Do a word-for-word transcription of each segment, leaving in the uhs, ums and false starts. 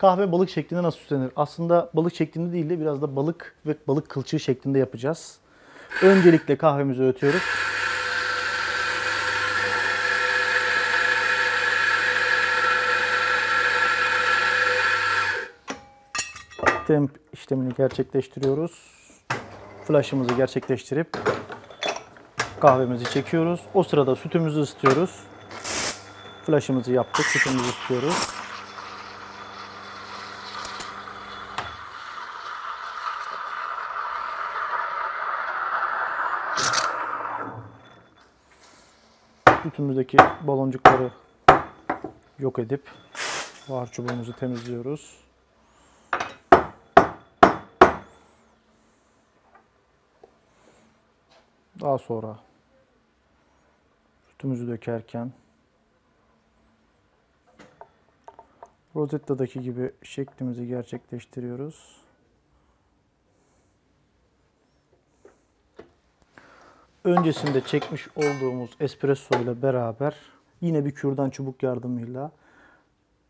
Kahve balık şeklinde nasıl süslenir? Aslında balık şeklinde değil de biraz da balık ve balık kılçığı şeklinde yapacağız. Öncelikle kahvemizi öğütüyoruz. Temp işlemini gerçekleştiriyoruz. Flaşımızı gerçekleştirip kahvemizi çekiyoruz. O sırada sütümüzü ısıtıyoruz. Flaşımızı yaptık, sütümüzü ısıtıyoruz. Sütümüzdeki baloncukları yok edip buhar çubuğumuzu temizliyoruz. Daha sonra sütümüzü dökerken Rosetta'daki gibi şeklimizi gerçekleştiriyoruz. Öncesinde çekmiş olduğumuz espresso ile beraber yine bir kürdan çubuk yardımıyla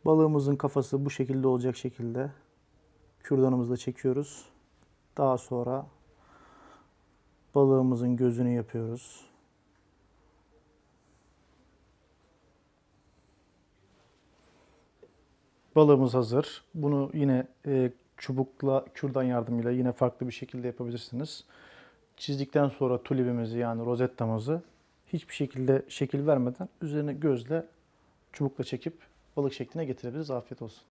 balığımızın kafası bu şekilde olacak şekilde kürdanımızla çekiyoruz. Daha sonra balığımızın gözünü yapıyoruz. Balığımız hazır. Bunu yine e, çubukla, kürdan yardımıyla yine farklı bir şekilde yapabilirsiniz. Çizdikten sonra tulibimizi yani rozettamızı hiçbir şekilde şekil vermeden üzerine gözle, çubukla çekip balık şekline getirebiliriz. Afiyet olsun.